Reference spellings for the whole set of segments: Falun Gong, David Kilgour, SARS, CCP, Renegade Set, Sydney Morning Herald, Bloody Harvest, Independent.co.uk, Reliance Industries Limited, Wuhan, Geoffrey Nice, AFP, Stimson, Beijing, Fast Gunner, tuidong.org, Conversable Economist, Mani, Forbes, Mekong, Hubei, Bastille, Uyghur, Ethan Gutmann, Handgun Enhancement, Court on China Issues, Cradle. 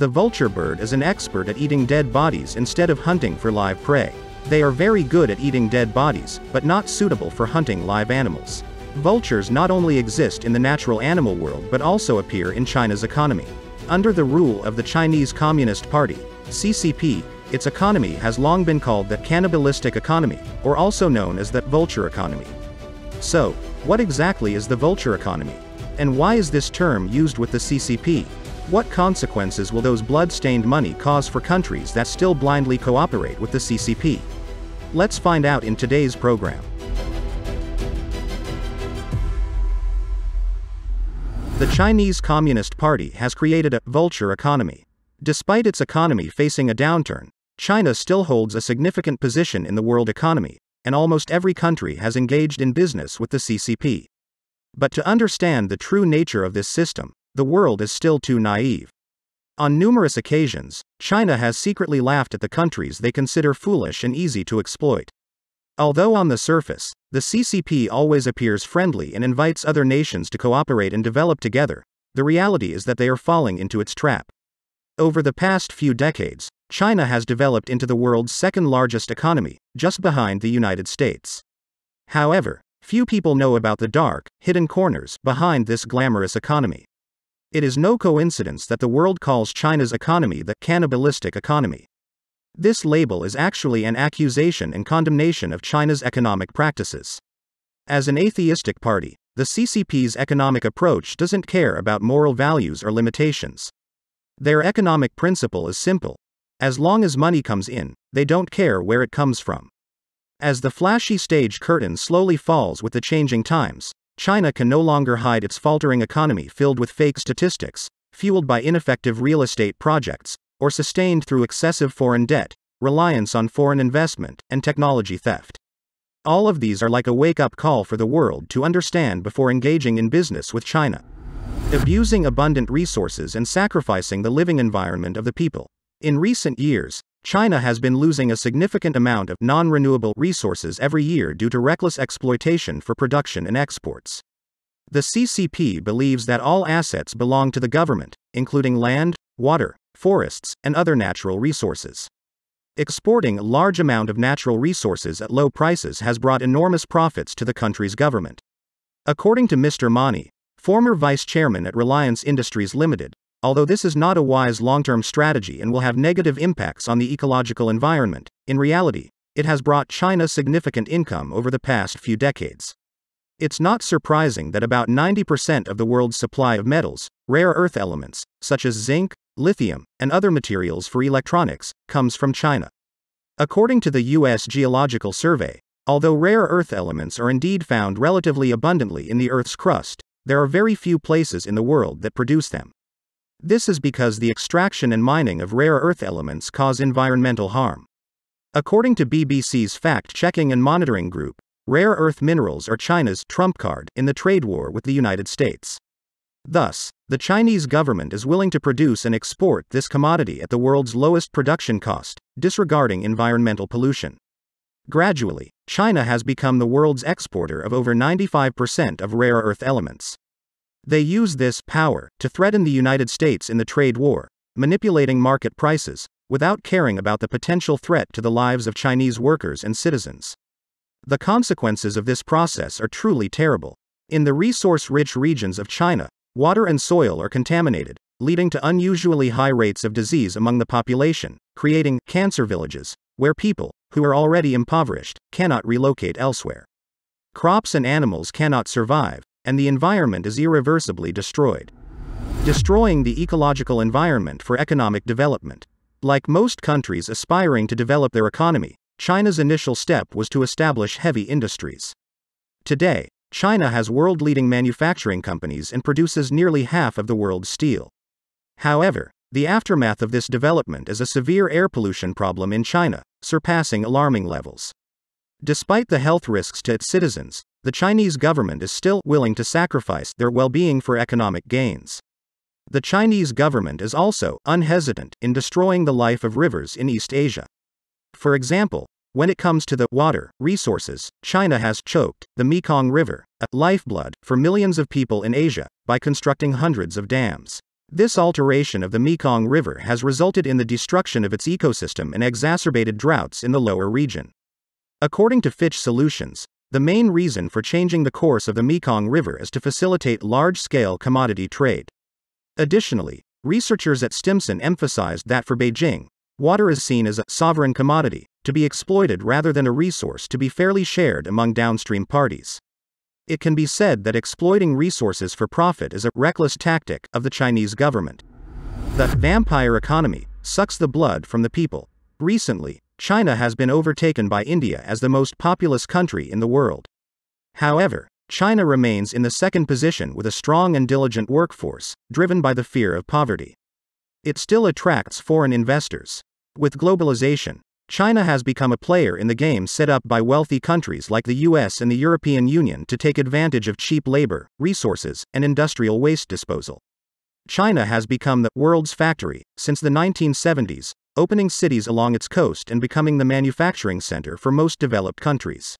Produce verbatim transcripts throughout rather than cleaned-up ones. The vulture bird is an expert at eating dead bodies instead of hunting for live prey. They are very good at eating dead bodies, but not suitable for hunting live animals. Vultures not only exist in the natural animal world but also appear in China's economy. Under the rule of the Chinese Communist Party, C C P, its economy has long been called the cannibalistic economy, or also known as the vulture economy. So, what exactly is the vulture economy? And why is this term used with the C C P? What consequences will those blood-stained money cause for countries that still blindly cooperate with the C C P? Let's find out in today's program. The Chinese Communist Party has created a vulture economy. Despite its economy facing a downturn, China still holds a significant position in the world economy, and almost every country has engaged in business with the C C P. But to understand the true nature of this system, the world is still too naive. On numerous occasions, China has secretly laughed at the countries they consider foolish and easy to exploit. Although on the surface, the C C P always appears friendly and invites other nations to cooperate and develop together, the reality is that they are falling into its trap. Over the past few decades, China has developed into the world's second largest economy, just behind the United States. However, few people know about the dark, hidden corners behind this glamorous economy. It is no coincidence that the world calls China's economy the cannibalistic economy. This label is actually an accusation and condemnation of China's economic practices. As an atheistic party, the C C P's economic approach doesn't care about moral values or limitations. Their economic principle is simple. As long as money comes in, they don't care where it comes from. As the flashy stage curtain slowly falls with the changing times, China can no longer hide its faltering economy filled with fake statistics, fueled by ineffective real estate projects, or sustained through excessive foreign debt, reliance on foreign investment, and technology theft. All of these are like a wake-up call for the world to understand before engaging in business with China. Abusing abundant resources and sacrificing the living environment of the people. In recent years, China has been losing a significant amount of non-renewable resources every year due to reckless exploitation for production and exports. The C C P believes that all assets belong to the government, including land, water, forests, and other natural resources. Exporting a large amount of natural resources at low prices has brought enormous profits to the country's government. According to Mister Mani, former vice chairman at Reliance Industries Limited, although this is not a wise long-term strategy and will have negative impacts on the ecological environment, in reality, it has brought China significant income over the past few decades. It's not surprising that about ninety percent of the world's supply of metals, rare earth elements, such as zinc, lithium, and other materials for electronics, comes from China. According to the U S Geological Survey, although rare earth elements are indeed found relatively abundantly in the Earth's crust, there are very few places in the world that produce them. This is because the extraction and mining of rare earth elements cause environmental harm. According to B B C's fact-checking and monitoring group, rare earth minerals are China's trump card in the trade war with the United States. Thus, the Chinese government is willing to produce and export this commodity at the world's lowest production cost, disregarding environmental pollution. Gradually, China has become the world's exporter of over ninety-five percent of rare earth elements. They use this power to threaten the United States in the trade war, manipulating market prices, without caring about the potential threat to the lives of Chinese workers and citizens. The consequences of this process are truly terrible. In the resource-rich regions of China, water and soil are contaminated, leading to unusually high rates of disease among the population, creating cancer villages, where people, who are already impoverished, cannot relocate elsewhere. Crops and animals cannot survive, and the environment is irreversibly destroyed. Destroying the ecological environment for economic development. Like most countries aspiring to develop their economy, China's initial step was to establish heavy industries. Today, China has world-leading manufacturing companies and produces nearly half of the world's steel. However, the aftermath of this development is a severe air pollution problem in China, surpassing alarming levels. Despite the health risks to its citizens, the Chinese government is still willing to sacrifice their well-being for economic gains. The Chinese government is also unhesitant in destroying the life of rivers in East Asia. For example, when it comes to the water resources, China has choked the Mekong River, a lifeblood for millions of people in Asia, by constructing hundreds of dams. This alteration of the Mekong River has resulted in the destruction of its ecosystem and exacerbated droughts in the lower region. According to Fitch Solutions, the main reason for changing the course of the Mekong River is to facilitate large-scale commodity trade. Additionally, researchers at Stimson emphasized that for Beijing, water is seen as a sovereign commodity to be exploited rather than a resource to be fairly shared among downstream parties. It can be said that exploiting resources for profit is a reckless tactic of the Chinese government. The vampire economy sucks the blood from the people. Recently, China has been overtaken by India as the most populous country in the world. However, China remains in the second position with a strong and diligent workforce, driven by the fear of poverty. It still attracts foreign investors. With globalization, China has become a player in the game set up by wealthy countries like the U S and the European Union to take advantage of cheap labor, resources, and industrial waste disposal. China has become the world's factory since the nineteen seventies, opening cities along its coast and becoming the manufacturing center for most developed countries.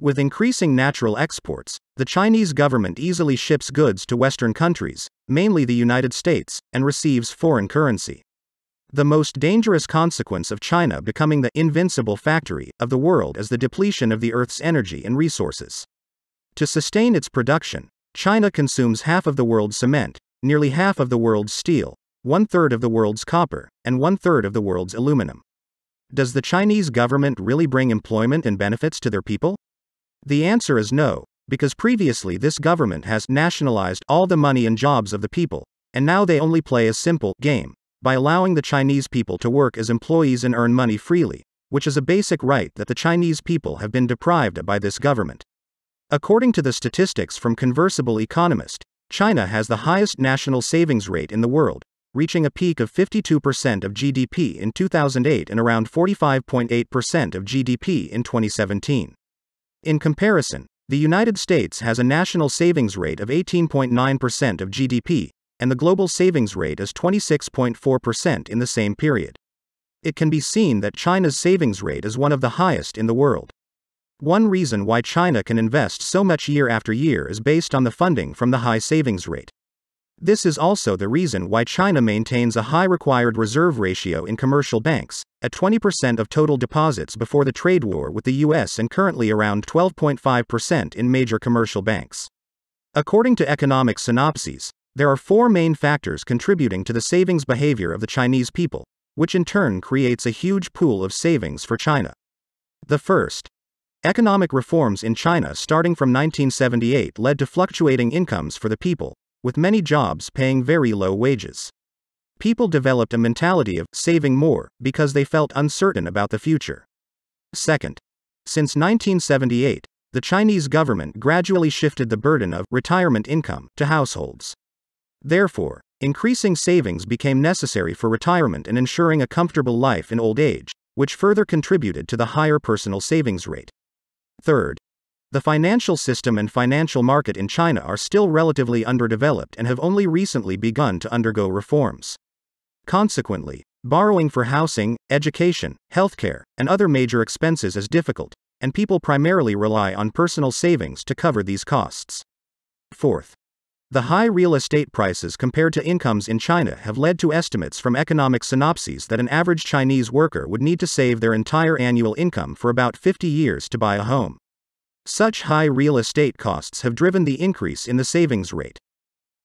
With increasing natural exports, the Chinese government easily ships goods to Western countries, mainly the United States, and receives foreign currency. The most dangerous consequence of China becoming the invincible factory of the world is the depletion of the Earth's energy and resources. To sustain its production, China consumes half of the world's cement, nearly half of the world's steel, one-third of the world's copper, and one-third of the world's aluminum. Does the Chinese government really bring employment and benefits to their people? The answer is no, because previously this government has nationalized all the money and jobs of the people, and now they only play a simple game by allowing the Chinese people to work as employees and earn money freely, which is a basic right that the Chinese people have been deprived of by this government. According to the statistics from Conversable Economist, China has the highest national savings rate in the world, reaching a peak of fifty-two percent of G D P in two thousand eight and around forty-five point eight percent of G D P in twenty seventeen. In comparison, the United States has a national savings rate of eighteen point nine percent of G D P, and the global savings rate is twenty-six point four percent in the same period. It can be seen that China's savings rate is one of the highest in the world. One reason why China can invest so much year after year is based on the funding from the high savings rate. This is also the reason why China maintains a high required reserve ratio in commercial banks, at twenty percent of total deposits before the trade war with the U S and currently around twelve point five percent in major commercial banks. According to economic synopses, there are four main factors contributing to the savings behavior of the Chinese people, which in turn creates a huge pool of savings for China. The first, economic reforms in China starting from nineteen seventy-eight led to fluctuating incomes for the people, with many jobs paying very low wages. People developed a mentality of saving more because they felt uncertain about the future. Second, since nineteen seventy-eight, the Chinese government gradually shifted the burden of retirement income to households. Therefore, increasing savings became necessary for retirement and ensuring a comfortable life in old age, which further contributed to the higher personal savings rate. Third, the financial system and financial market in China are still relatively underdeveloped and have only recently begun to undergo reforms. Consequently, borrowing for housing, education, healthcare, and other major expenses is difficult, and people primarily rely on personal savings to cover these costs. Fourth, the high real estate prices compared to incomes in China have led to estimates from economic synopses that an average Chinese worker would need to save their entire annual income for about fifty years to buy a home. Such high real estate costs have driven the increase in the savings rate.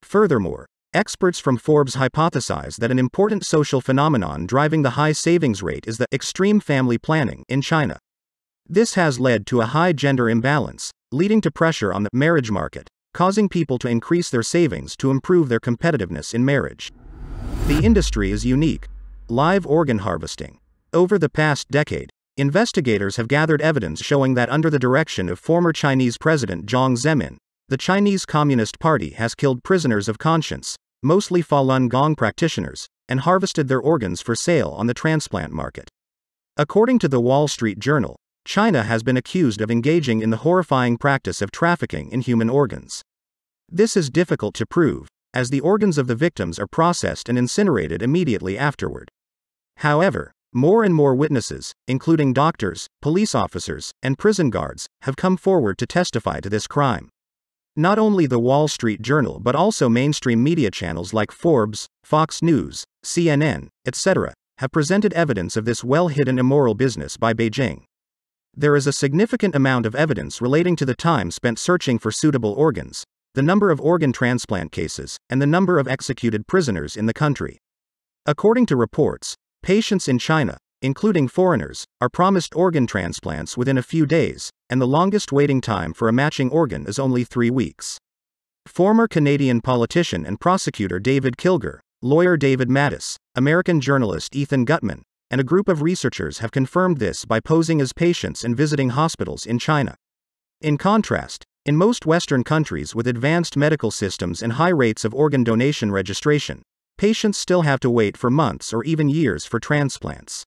Furthermore, experts from Forbes hypothesize that an important social phenomenon driving the high savings rate is the extreme family planning in China. This has led to a high gender imbalance, leading to pressure on the marriage market, causing people to increase their savings to improve their competitiveness in marriage. The industry is unique. Live organ harvesting. Over the past decade, investigators have gathered evidence showing that under the direction of former Chinese President Jiang Zemin, the Chinese Communist Party has killed prisoners of conscience, mostly Falun Gong practitioners, and harvested their organs for sale on the transplant market. According to the Wall Street Journal, China has been accused of engaging in the horrifying practice of trafficking in human organs. This is difficult to prove, as the organs of the victims are processed and incinerated immediately afterward. However, more and more witnesses, including doctors, police officers, and prison guards, have come forward to testify to this crime. Not only the Wall Street Journal but also mainstream media channels like Forbes, Fox News, C N N, et cetera, have presented evidence of this well-hidden immoral business by Beijing. There is a significant amount of evidence relating to the time spent searching for suitable organs, the number of organ transplant cases, and the number of executed prisoners in the country. According to reports, patients in China, including foreigners, are promised organ transplants within a few days, and the longest waiting time for a matching organ is only three weeks. Former Canadian politician and prosecutor David Kilgour, lawyer David Matas, American journalist Ethan Gutmann, and a group of researchers have confirmed this by posing as patients and visiting hospitals in China. In contrast, in most Western countries with advanced medical systems and high rates of organ donation registration, patients still have to wait for months or even years for transplants.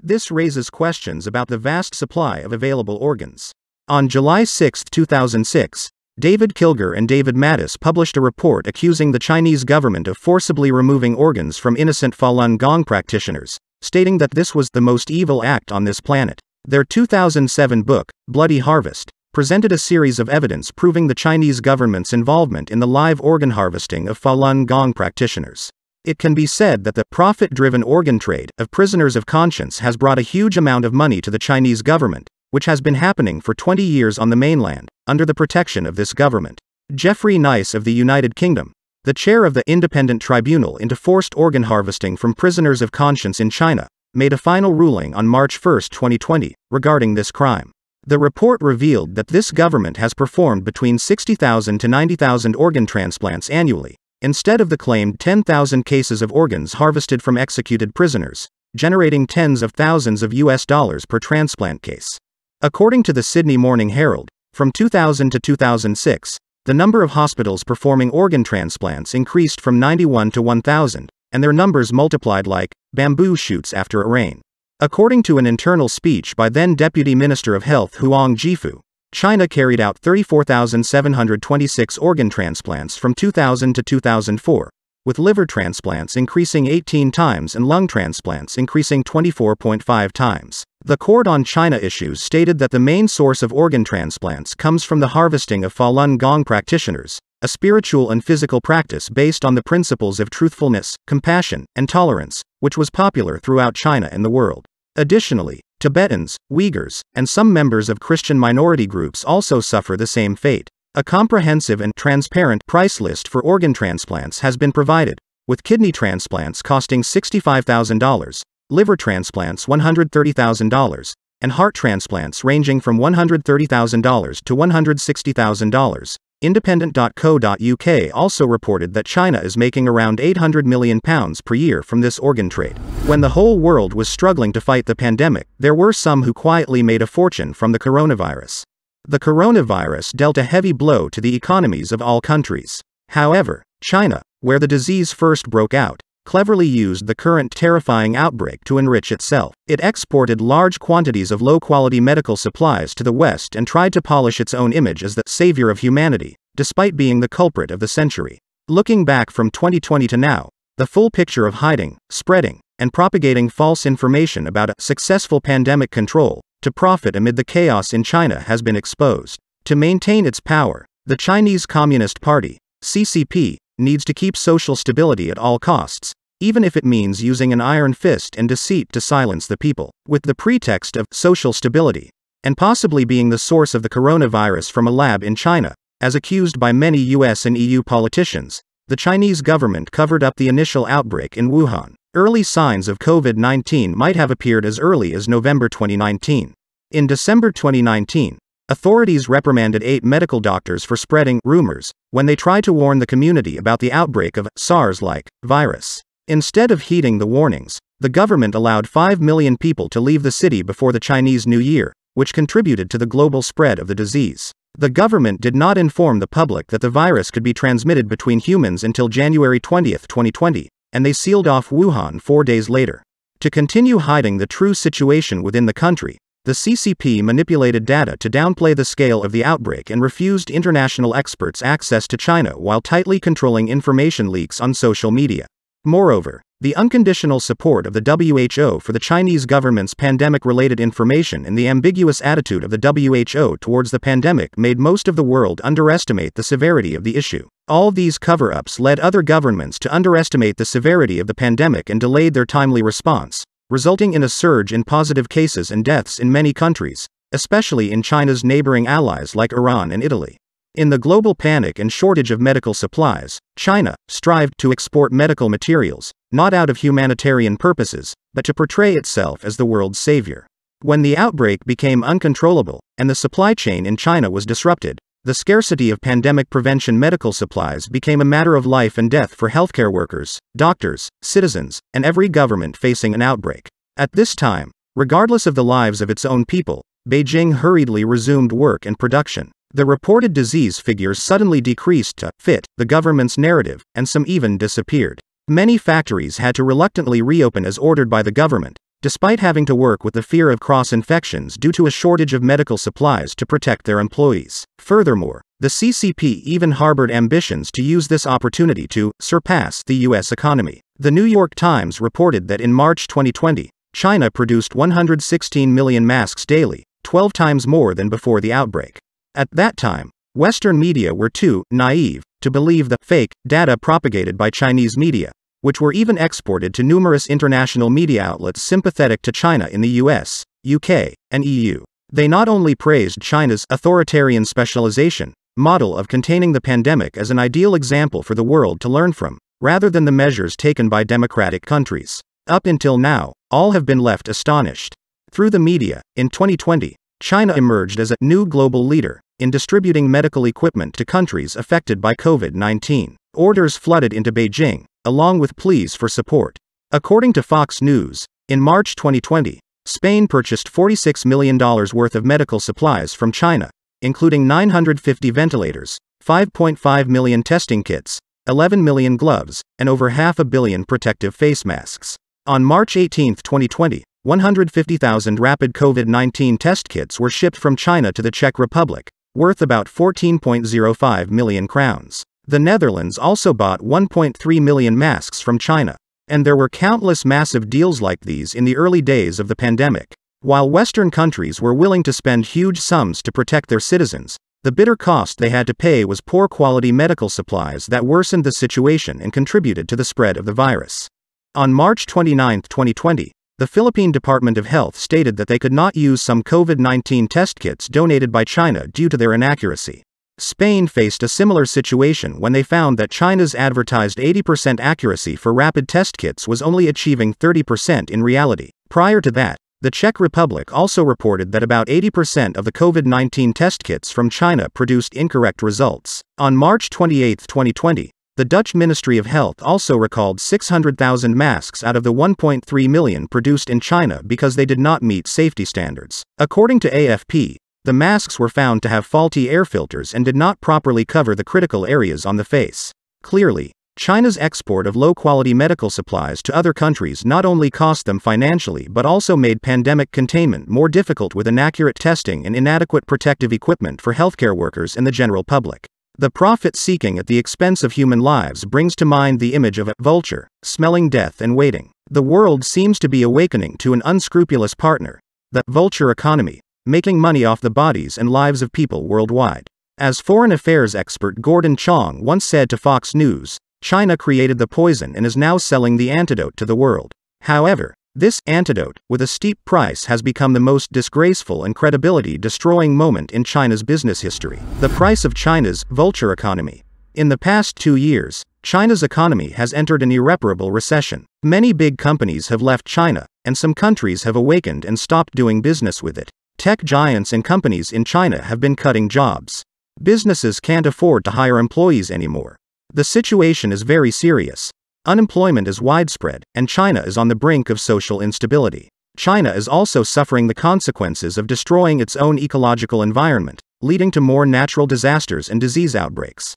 This raises questions about the vast supply of available organs. On July sixth two thousand six, David Kilgour and David Matas published a report accusing the Chinese government of forcibly removing organs from innocent Falun Gong practitioners, stating that this was the most evil act on this planet. Their two thousand seven book, Bloody Harvest, presented a series of evidence proving the Chinese government's involvement in the live organ harvesting of Falun Gong practitioners. It can be said that the profit-driven organ trade of prisoners of conscience has brought a huge amount of money to the Chinese government, which has been happening for twenty years on the mainland, under the protection of this government. Geoffrey Nice of the United Kingdom, the chair of the Independent Tribunal into forced organ harvesting from prisoners of conscience in China, made a final ruling on March first twenty twenty, regarding this crime. The report revealed that this government has performed between sixty thousand to ninety thousand organ transplants annually, instead of the claimed ten thousand cases of organs harvested from executed prisoners, generating tens of thousands of U S dollars per transplant case. According to the Sydney Morning Herald, from two thousand to two thousand six, the number of hospitals performing organ transplants increased from ninety-one to one thousand, and their numbers multiplied like bamboo shoots after a rain. According to an internal speech by then-Deputy Minister of Health Huang Jifu, China carried out thirty-four thousand seven hundred twenty-six organ transplants from two thousand to two thousand four, with liver transplants increasing eighteen times and lung transplants increasing twenty-four point five times. The Court on China Issues stated that the main source of organ transplants comes from the harvesting of Falun Gong practitioners, a spiritual and physical practice based on the principles of truthfulness, compassion, and tolerance, which was popular throughout China and the world. Additionally, Tibetans, Uyghurs, and some members of Christian minority groups also suffer the same fate. A comprehensive and transparent price list for organ transplants has been provided, with kidney transplants costing sixty-five thousand dollars, liver transplants one hundred thirty thousand dollars, and heart transplants ranging from one hundred thirty thousand dollars to one hundred sixty thousand dollars. Independent dot co dot U K also reported that China is making around eight hundred million pounds per year from this organ trade. When the whole world was struggling to fight the pandemic, there were some who quietly made a fortune from the coronavirus. The coronavirus dealt a heavy blow to the economies of all countries. However, China, where the disease first broke out, cleverly used the current terrifying outbreak to enrich itself. It exported large quantities of low-quality medical supplies to the West and tried to polish its own image as the savior of humanity, despite being the culprit of the century. Looking back from twenty twenty to now, the full picture of hiding, spreading, and propagating false information about a successful pandemic control to profit amid the chaos in China has been exposed. To maintain its power, the Chinese Communist Party, C C P, needs to keep social stability at all costs, even if it means using an iron fist and deceit to silence the people. With the pretext of social stability, and possibly being the source of the coronavirus from a lab in China, as accused by many U S and E U politicians, the Chinese government covered up the initial outbreak in Wuhan. Early signs of COVID nineteen might have appeared as early as November twenty nineteen. In December twenty nineteen, authorities reprimanded eight medical doctors for spreading rumors when they tried to warn the community about the outbreak of SARS-like virus. Instead of heeding the warnings, the government allowed five million people to leave the city before the Chinese New Year, which contributed to the global spread of the disease. The government did not inform the public that the virus could be transmitted between humans until January twentieth twenty twenty, and they sealed off Wuhan four days later. To continue hiding the true situation within the country, the C C P manipulated data to downplay the scale of the outbreak and refused international experts access to China while tightly controlling information leaks on social media. Moreover, The unconditional support of the W H O for the Chinese government's pandemic-related information and the ambiguous attitude of the W H O towards the pandemic made most of the world underestimate the severity of the issue. All these cover-ups led other governments to underestimate the severity of the pandemic and delayed their timely response, resulting in a surge in positive cases and deaths in many countries, especially in China's neighboring allies like Iran and Italy. In the global panic and shortage of medical supplies, China strived to export medical materials, not out of humanitarian purposes, but to portray itself as the world's savior. When the outbreak became uncontrollable, and the supply chain in China was disrupted, the scarcity of pandemic prevention medical supplies became a matter of life and death for healthcare workers, doctors, citizens, and every government facing an outbreak. At this time, regardless of the lives of its own people, Beijing hurriedly resumed work and production. The reported disease figures suddenly decreased to fit the government's narrative, and some even disappeared. Many factories had to reluctantly reopen as ordered by the government, despite having to work with the fear of cross-infections due to a shortage of medical supplies to protect their employees. Furthermore, the C C P even harbored ambitions to use this opportunity to surpass the U S economy. The New York Times reported that in March twenty twenty, China produced one hundred sixteen million masks daily, twelve times more than before the outbreak. At that time, Western media were too naive to believe the fake data propagated by Chinese media, which were even exported to numerous international media outlets sympathetic to China in the U S, U K, and E U. They not only praised China's authoritarian specialization model of containing the pandemic as an ideal example for the world to learn from, rather than the measures taken by democratic countries. Up until now, all have been left astonished. Through the media, in twenty twenty, China emerged as a new global leader in distributing medical equipment to countries affected by COVID nineteen. Orders flooded into Beijing, along with pleas for support. According to Fox News, in March twenty twenty, Spain purchased forty-six million dollars worth of medical supplies from China, including nine hundred fifty ventilators, five point five million testing kits, eleven million gloves, and over half a billion protective face masks. On March eighteenth twenty twenty, one hundred fifty thousand rapid COVID nineteen test kits were shipped from China to the Czech Republic, worth about fourteen point zero five million crowns. The Netherlands also bought one point three million masks from China, and there were countless massive deals like these in the early days of the pandemic. While Western countries were willing to spend huge sums to protect their citizens, the bitter cost they had to pay was poor quality medical supplies that worsened the situation and contributed to the spread of the virus. On March twenty-ninth twenty twenty, the Philippine Department of Health stated that they could not use some COVID nineteen test kits donated by China due to their inaccuracy. Spain faced a similar situation when they found that China's advertised eighty percent accuracy for rapid test kits was only achieving thirty percent in reality. Prior to that, the Czech Republic also reported that about eighty percent of the COVID nineteen test kits from China produced incorrect results. On March twenty-eighth twenty twenty, the Dutch Ministry of Health also recalled six hundred thousand masks out of the one point three million produced in China because they did not meet safety standards. According to A F P, the masks were found to have faulty air filters and did not properly cover the critical areas on the face. Clearly, China's export of low-quality medical supplies to other countries not only cost them financially but also made pandemic containment more difficult with inaccurate testing and inadequate protective equipment for healthcare workers and the general public. The profit-seeking at the expense of human lives brings to mind the image of a vulture, smelling death and waiting. The world seems to be awakening to an unscrupulous partner, the vulture economy, making money off the bodies and lives of people worldwide. As foreign affairs expert Gordon Chang once said to Fox News, China created the poison and is now selling the antidote to the world. However, this antidote, with a steep price, has become the most disgraceful and credibility-destroying moment in China's business history. The price of China's vulture economy. In the past two years, China's economy has entered an irreparable recession. Many big companies have left China, and some countries have awakened and stopped doing business with it. Tech giants and companies in China have been cutting jobs. Businesses can't afford to hire employees anymore. The situation is very serious. Unemployment is widespread, and China is on the brink of social instability. China is also suffering the consequences of destroying its own ecological environment, leading to more natural disasters and disease outbreaks.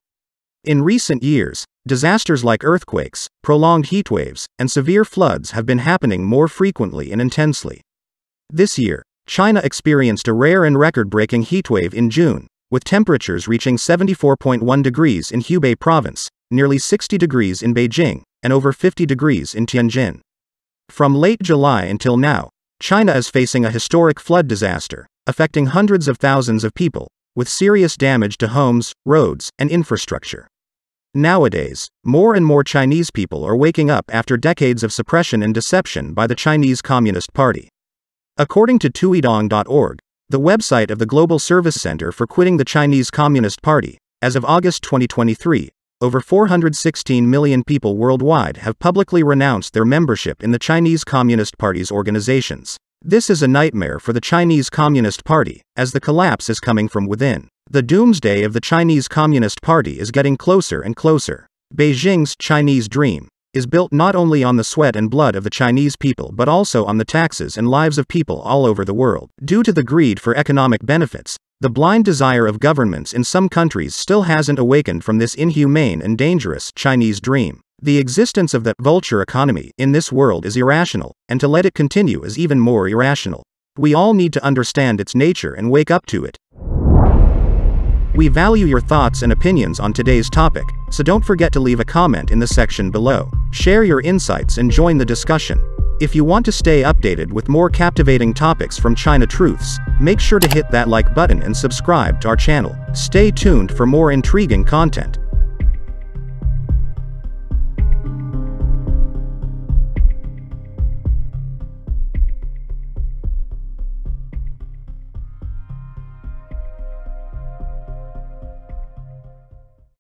In recent years, disasters like earthquakes, prolonged heatwaves, and severe floods have been happening more frequently and intensely. This year, China experienced a rare and record-breaking heatwave in June, with temperatures reaching seventy-four point one degrees in Hubei province, nearly sixty degrees in Beijing, and over fifty degrees in Tianjin. From late July until now, China is facing a historic flood disaster, affecting hundreds of thousands of people, with serious damage to homes, roads, and infrastructure. Nowadays, more and more Chinese people are waking up after decades of suppression and deception by the Chinese Communist Party. According to tuidong dot org, the website of the Global Service Center for Quitting the Chinese Communist Party, as of August twenty twenty-three, over four hundred sixteen million people worldwide have publicly renounced their membership in the Chinese Communist Party's organizations. This is a nightmare for the Chinese Communist Party, as the collapse is coming from within. The doomsday of the Chinese Communist Party is getting closer and closer. Beijing's Chinese dream is built not only on the sweat and blood of the Chinese people but also on the taxes and lives of people all over the world. Due to the greed for economic benefits, the blind desire of governments in some countries still hasn't awakened from this inhumane and dangerous Chinese dream. The existence of the vulture economy in this world is irrational, and to let it continue is even more irrational. We all need to understand its nature and wake up to it. We value your thoughts and opinions on today's topic, so don't forget to leave a comment in the section below. Share your insights and join the discussion. If you want to stay updated with more captivating topics from China Truths, make sure to hit that like button and subscribe to our channel. Stay tuned for more intriguing content.